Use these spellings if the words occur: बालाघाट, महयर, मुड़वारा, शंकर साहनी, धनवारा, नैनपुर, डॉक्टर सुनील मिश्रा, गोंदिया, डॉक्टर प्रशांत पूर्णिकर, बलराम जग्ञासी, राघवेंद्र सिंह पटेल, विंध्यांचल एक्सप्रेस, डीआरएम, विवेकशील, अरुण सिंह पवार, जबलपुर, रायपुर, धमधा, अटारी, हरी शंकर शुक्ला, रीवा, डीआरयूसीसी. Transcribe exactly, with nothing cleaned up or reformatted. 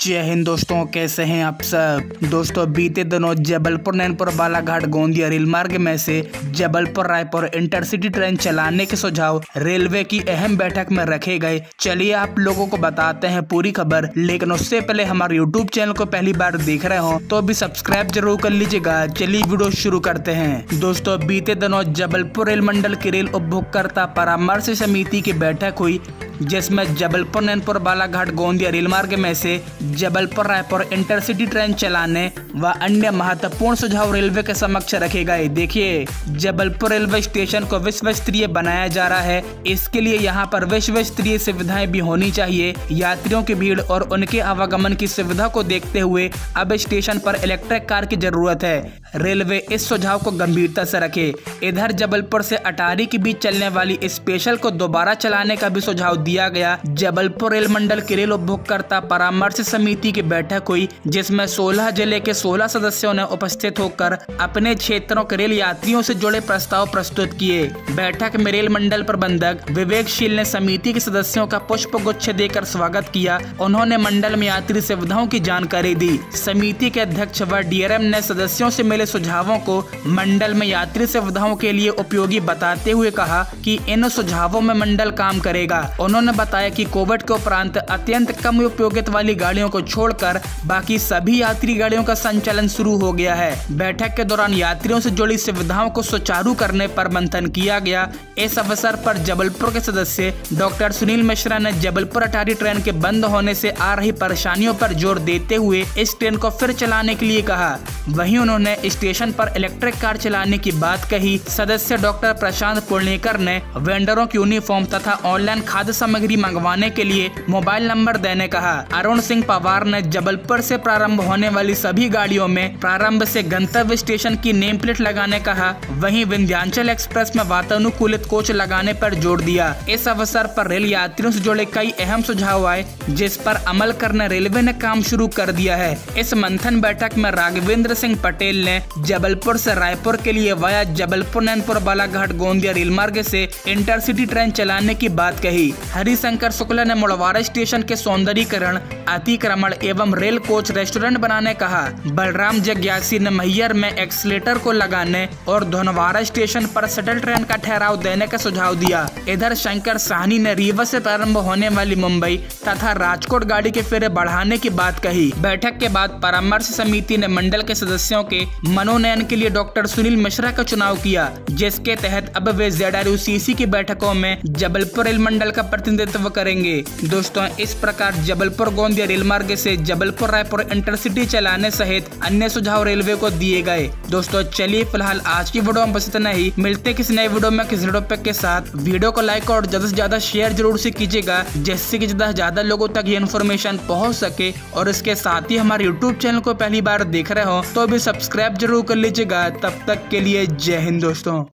जय हिंद दोस्तों, कैसे हैं आप सब। दोस्तों बीते दिनों जबलपुर नैनपुर बालाघाट गोंदिया रेल मार्ग में से जबलपुर रायपुर इंटरसिटी ट्रेन चलाने के सुझाव रेलवे की अहम बैठक में रखे गए। चलिए आप लोगों को बताते हैं पूरी खबर, लेकिन उससे पहले हमारे यूट्यूब चैनल को पहली बार देख रहे हो तो भी सब्सक्राइब जरूर कर लीजिएगा। चलिए वीडियो शुरू करते हैं। दोस्तों बीते दिनों जबलपुर रेल मंडल की रेल उपभोक्ता परामर्श समिति की बैठक हुई, जिसमें जबलपुर नैनपुर बालाघाट गोंदिया रेल मार्ग में से जबलपुर रायपुर इंटरसिटी ट्रेन चलाने व अन्य महत्वपूर्ण सुझाव रेलवे के समक्ष रखे गए। देखिए, जबलपुर रेलवे स्टेशन को विश्व स्तरीय बनाया जा रहा है, इसके लिए यहाँ पर विश्व स्तरीय सुविधाएं भी होनी चाहिए। यात्रियों की भीड़ और उनके आवागमन की सुविधा को देखते हुए अब स्टेशन पर इलेक्ट्रिक कार की जरूरत है। रेलवे इस सुझाव को गंभीरता से रखे। इधर जबलपुर से अटारी के बीच चलने वाली स्पेशल को दोबारा चलाने का भी सुझाव दिया गया। जबलपुर रेल मंडल के रेल उपभोक्ता परामर्श समिति की बैठक हुई, जिसमें सोलह जिले के सोलह सदस्यों ने उपस्थित होकर अपने क्षेत्रों के रेल यात्रियों से जुड़े प्रस्ताव प्रस्तुत किए। बैठक में रेल मंडल प्रबंधक विवेकशील ने समिति के सदस्यों का पुष्प गुच्छ देकर स्वागत किया। उन्होंने मंडल में यात्री सुविधाओं की जानकारी दी। समिति के अध्यक्ष व डीआरएम ने सदस्यों से मिले सुझावों को मंडल में यात्री सुविधाओं के लिए उपयोगी बताते हुए कहा कि इन सुझावों में मंडल काम करेगा। उन्होंने बताया कि कोविड के उपरांत अत्यंत कम उपयोगित वाली गाड़ियों को छोड़कर बाकी सभी यात्री गाड़ियों का संचालन शुरू हो गया है। बैठक के दौरान यात्रियों से जुड़ी सुविधाओं को सुचारू करने पर मंथन किया गया। इस अवसर पर जबलपुर के सदस्य डॉक्टर सुनील मिश्रा ने जबलपुर अटारी ट्रेन के बंद होने से आ रही परेशानियों पर जोर देते हुए इस ट्रेन को फिर चलाने के लिए कहा। वहीं उन्होंने स्टेशन पर इलेक्ट्रिक कार चलाने की बात कही। सदस्य डॉक्टर प्रशांत पूर्णिकर ने वेंडरों की यूनिफॉर्म तथा ऑनलाइन खाद्य सामग्री मंगवाने के लिए मोबाइल नंबर देने कहा। अरुण सिंह पवार ने जबलपुर से प्रारंभ होने वाली सभी गाड़ियों में प्रारंभ से गंतव्य स्टेशन की नेम प्लेट लगाने कहा। वहीं विंध्यांचल एक्सप्रेस में वातानुकूलित कोच लगाने पर जोर दिया। इस अवसर पर रेल यात्रियों से जुड़े कई अहम सुझाव आए, जिस पर अमल करने रेलवे ने काम शुरू कर दिया है। इस मंथन बैठक में राघवेंद्र सिंह पटेल ने जबलपुर से रायपुर के लिए वाया जबलपुर नैनपुर बालाघाट गोंदिया रेल मार्ग से इंटरसिटी ट्रेन चलाने की बात कही। हरी शंकर शुक्ला ने मुड़वारा स्टेशन के सौंदर्यीकरण, अतिक्रमण एवं रेल कोच रेस्टोरेंट बनाने कहा। बलराम जग्ञासी ने महयर में एक्सलेटर को लगाने और धनवारा स्टेशन पर शटल ट्रेन का ठहराव देने का सुझाव दिया। इधर शंकर साहनी ने रीवा से प्रारंभ होने वाली मुंबई तथा राजकोट गाड़ी के फेरे बढ़ाने की बात कही। बैठक के बाद परामर्श समिति ने मंडल के सदस्यों के मनोनयन के लिए डॉक्टर सुनील मिश्रा का चुनाव किया, जिसके तहत अब वे डीआरयूसीसी की बैठकों में जबलपुर रेल मंडल का प्रतिनिधित्व करेंगे। दोस्तों इस प्रकार जबलपुर गोंदिया रेल मार्ग से जबलपुर रायपुर इंटरसिटी चलाने सहित अन्य सुझाव रेलवे को दिए गए। दोस्तों चलिए फिलहाल आज की वीडियो में बस इतना ही। मिलते किसी नए वीडियो में किसी टॉपिक के साथ। वीडियो को लाइक और ज्यादा से ज्यादा शेयर जरूर से कीजिएगा, जिससे कि ज्यादा से ज्यादा लोगों तक ये इन्फॉर्मेशन पहुँच सके। और इसके साथ ही हमारे यूट्यूब चैनल को पहली बार देख रहे हो तो भी सब्सक्राइब जरूर कर लीजिएगा। तब तक के लिए जय हिंद दोस्तों।